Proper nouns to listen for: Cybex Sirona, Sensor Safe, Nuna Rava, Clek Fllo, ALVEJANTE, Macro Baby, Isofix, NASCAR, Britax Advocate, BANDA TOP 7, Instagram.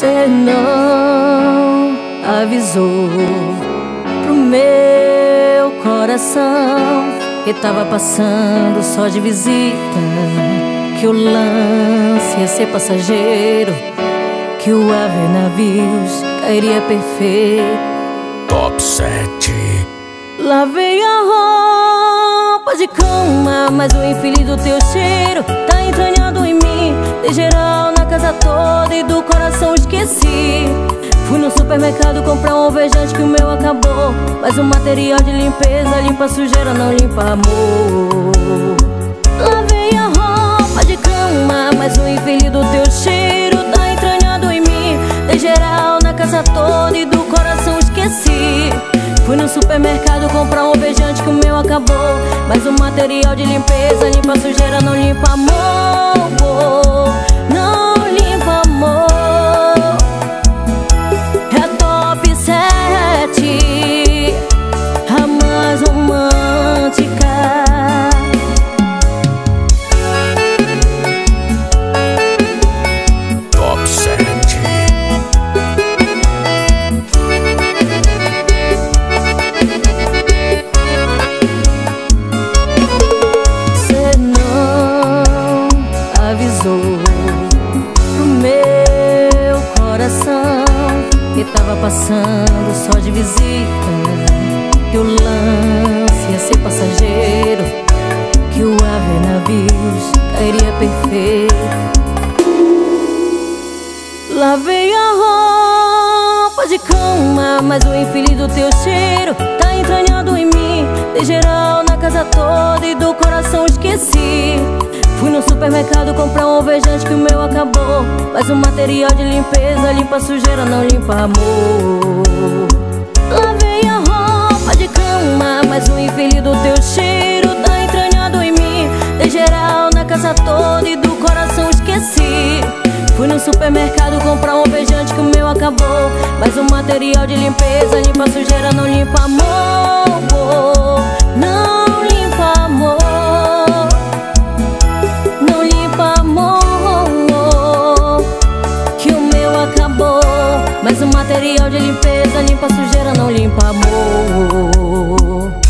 você não avisou pro meu coração que tava passando só de visita, que o lance ia ser passageiro, que o Ave Navios cairia perfeito. Top 7. Lavei a roupa de cama, mas o infeliz do teu cheiro tá entranhado em mim. De geral na casa toda e do coração esqueci. Fui no supermercado comprar um alvejante que o meu acabou, mas o material de limpeza limpa sujeira, não limpa amor. Lavei a roupa de cama, mas o infeliz do teu cheiro tá entranhado em mim. De geral na casa toda e do coração esqueci. Fui no supermercado comprar um alvejante que o meu acabou, mas o material de limpeza limpa sujeira, não limpa amor. Não limpa amor. É a top 7, a mais romântica. Top 7. Tava passando só de visita, que o lance ia ser passageiro, que o Ave Navios cairia perfeito. Lavei a roupa de cama, mas o infeliz do teu cheiro tá entranhado em mim. De geral na casa toda e do coração esqueci. Fui no supermercado comprar um alvejante que o meu acabou, mas o material de limpeza limpa sujeira, não limpa amor. Lavei a roupa de cama, mas o infeliz do teu cheiro tá entranhado em mim. De geral na casa toda e do coração esqueci. Fui no supermercado comprar um alvejante que o meu acabou, mas o material de limpeza limpa sujeira, não limpa amor. Não limpa amor. Mas o material de limpeza limpa sujeira, não limpa amor.